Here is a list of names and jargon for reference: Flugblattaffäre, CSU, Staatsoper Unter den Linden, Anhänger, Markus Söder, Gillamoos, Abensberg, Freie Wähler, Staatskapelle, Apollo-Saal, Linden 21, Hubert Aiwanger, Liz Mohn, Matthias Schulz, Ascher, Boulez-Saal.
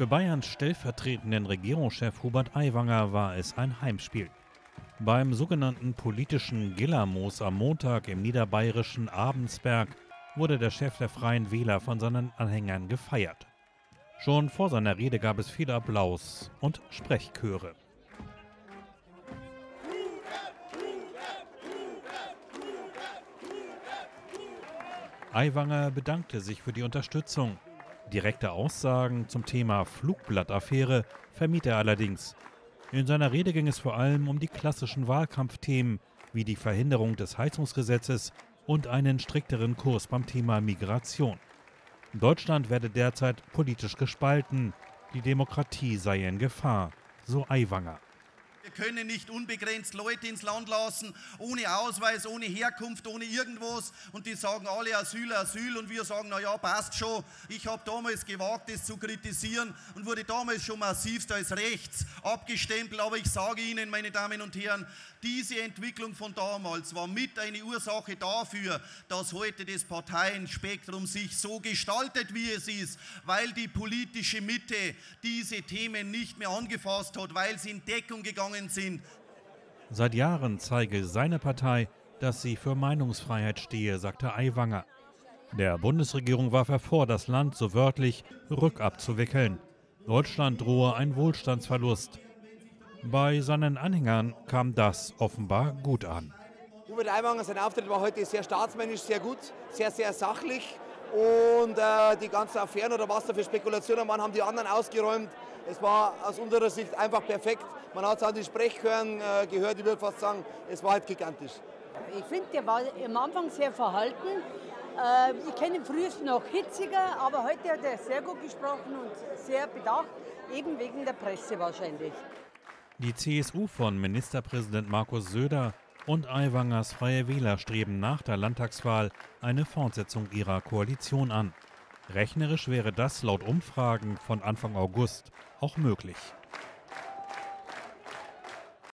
Für Bayerns stellvertretenden Regierungschef Hubert Aiwanger war es ein Heimspiel. Beim sogenannten politischen Gillamoos am Montag im niederbayerischen Abensberg wurde der Chef der Freien Wähler von seinen Anhängern gefeiert. Schon vor seiner Rede gab es viel Applaus und Sprechchöre. Aiwanger bedankte sich für die Unterstützung. Direkte Aussagen zum Thema Flugblattaffäre vermied er allerdings. In seiner Rede ging es vor allem um die klassischen Wahlkampfthemen wie die Verhinderung des Heizungsgesetzes und einen strikteren Kurs beim Thema Migration. Deutschland werde derzeit politisch gespalten, die Demokratie sei in Gefahr, so Aiwanger. Wir können nicht unbegrenzt Leute ins Land lassen, ohne Ausweis, ohne Herkunft, ohne irgendwas. Und die sagen alle Asyl, Asyl. Und wir sagen, naja, passt schon. Ich habe damals gewagt, das zu kritisieren und wurde damals schon massivst als rechts abgestempelt. Aber ich sage Ihnen, meine Damen und Herren, diese Entwicklung von damals war mit eine Ursache dafür, dass heute das Parteienspektrum sich so gestaltet, wie es ist, weil die politische Mitte diese Themen nicht mehr angefasst hat, weil sie in Deckung gegangen sind. Seit Jahren zeige seine Partei, dass sie für Meinungsfreiheit stehe, sagte Aiwanger. Der Bundesregierung warf er vor, das Land so wörtlich rückabzuwickeln. Deutschland drohe ein Wohlstandsverlust. Bei seinen Anhängern kam das offenbar gut an. Hubert Aiwanger, sein Auftritt war heute sehr staatsmännisch, sehr gut, sehr, sehr sachlich. Und die ganzen Affären oder was da für Spekulationen waren, haben die anderen ausgeräumt. Es war aus unserer Sicht einfach perfekt. Man hat es an den Sprechchören gehört, ich würde fast sagen, es war halt gigantisch. Ich finde, der war am Anfang sehr verhalten. Ich kenne ihn früher noch hitziger, aber heute hat er sehr gut gesprochen und sehr bedacht, eben wegen der Presse wahrscheinlich. Die CSU von Ministerpräsident Markus Söder und Aiwangers Freie Wähler streben nach der Landtagswahl eine Fortsetzung ihrer Koalition an. Rechnerisch wäre das laut Umfragen von Anfang August auch möglich.